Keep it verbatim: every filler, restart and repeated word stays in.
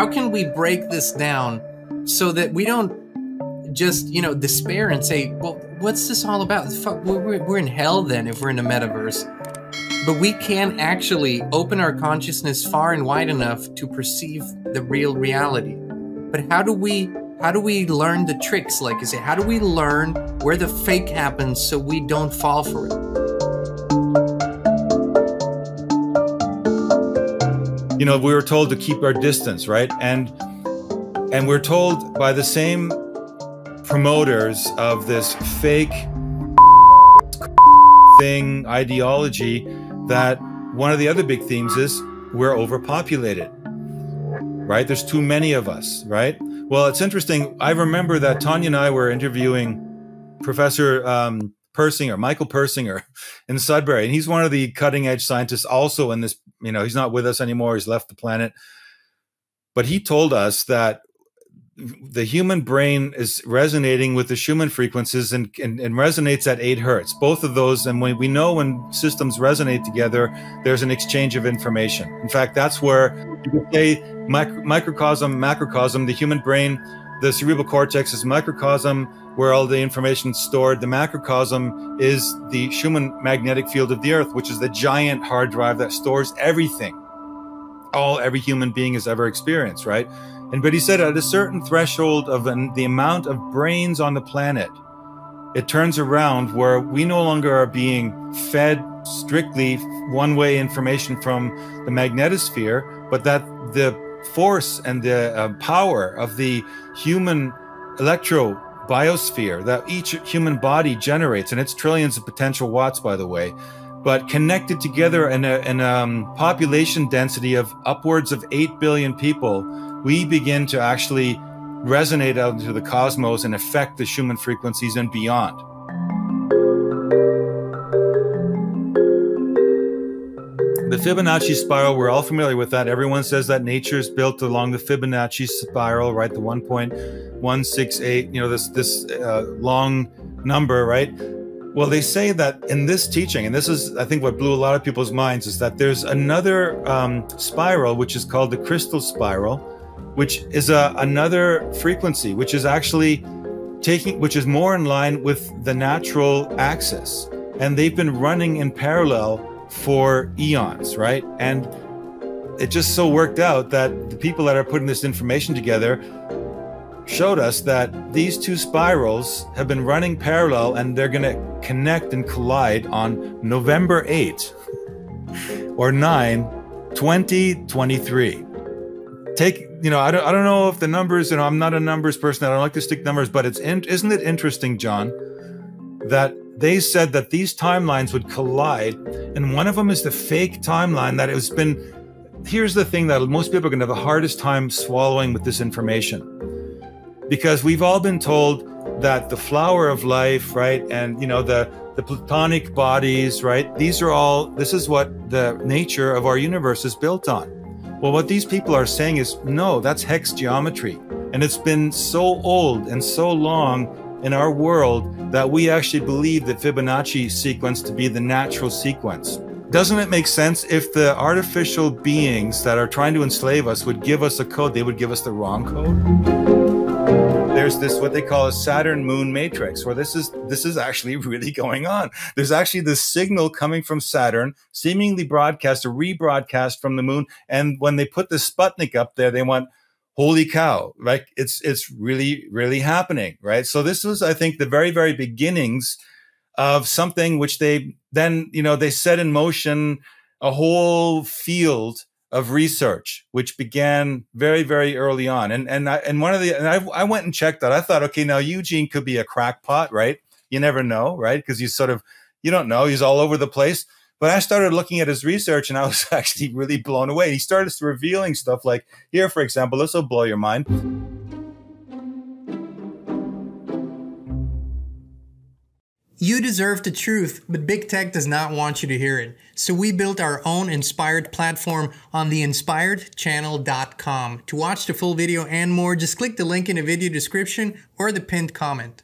how can we break this down so that we don't just, you know, despair and say, well, what's this all about? Fuck, we're, we're in hell then if we're in the metaverse. But we can actually open our consciousness far and wide enough to perceive the real reality. But how do we how do we learn the tricks? Like I say, how do we learn where the fake happens so we don't fall for it? You know, we were told to keep our distance, right? And and we're told by the same promoters of this fake thing ideology that one of the other big themes is we're overpopulated, right? There's too many of us, right? Well, it's interesting. I remember that Tanya and I were interviewing Professor um, Persinger, Michael Persinger in Sudbury, and he's one of the cutting edge scientists also in this, you know, he's not with us anymore. He's left the planet. But he told us that the human brain is resonating with the Schumann frequencies and, and, and resonates at eight hertz, both of those. And when we know when systems resonate together, there's an exchange of information. In fact, that's where you could say micro, microcosm, macrocosm, the human brain, the cerebral cortex is microcosm where all the information is stored. The macrocosm is the Schumann magnetic field of the earth, which is the giant hard drive that stores everything, all every human being has ever experienced, right? And but he said at a certain threshold of an, the amount of brains on the planet, it turns around where we no longer are being fed strictly one-way information from the magnetosphere, but that the force and the uh, power of the human electrobiosphere that each human body generates, and it's trillions of potential watts, by the way, but connected together in a, in a population density of upwards of eight billion people, we begin to actually resonate out into the cosmos and affect the Schumann frequencies and beyond. The Fibonacci spiral, we're all familiar with that. Everyone says that nature is built along the Fibonacci spiral, right? The one point one six eight, you know, this, this uh, long number, right? Well, they say that in this teaching, and this is, I think, what blew a lot of people's minds, is that there's another um, spiral, which is called the crystal spiral, which is a, another frequency, which is actually taking, which is more in line with the natural axis. And they've been running in parallel for eons, right? And it just so worked out that the people that are putting this information together showed us that these two spirals have been running parallel and they're going to connect and collide on November eighth or nine, twenty twenty-three. Take, you know, I don't, I don't know if the numbers, you know, I'm not a numbers person. I don't like to stick numbers, but it's in, isn't it interesting, John, that they said that these timelines would collide, and one of them is the fake timeline that it's been. Here's the thing that most people are going to have the hardest time swallowing with this information. Because we've all been told that the flower of life, right, and, you know, the, the platonic bodies, right, these are all, this is what the nature of our universe is built on. Well, what these people are saying is, no, that's hex geometry. And it's been so old and so long in our world that we actually believe the Fibonacci sequence to be the natural sequence. Doesn't it make sense if the artificial beings that are trying to enslave us would give us a code, they would give us the wrong code? There's this, what they call a Saturn-Moon matrix, where this is, this is actually really going on. There's actually this signal coming from Saturn, seemingly broadcast or rebroadcast from the moon. And when they put the Sputnik up there, they went, holy cow, right? It's, it's really, really happening, right? So this was, I think, the very, very beginnings of something which they then, you know, they set in motion a whole field of research, which began very, very early on. And and I, and one of the, and I, I went and checked that. I thought, okay, now Eugene could be a crackpot, right? You never know, right? Because he's sort of, you don't know, he's all over the place. But I started looking at his research and I was actually really blown away. He started revealing stuff like, here, for example, this will blow your mind. You deserve the truth, but big tech does not want you to hear it. So we built our own Inspired platform on the inspired channel dot com. To watch the full video and more, just click the link in the video description or the pinned comment.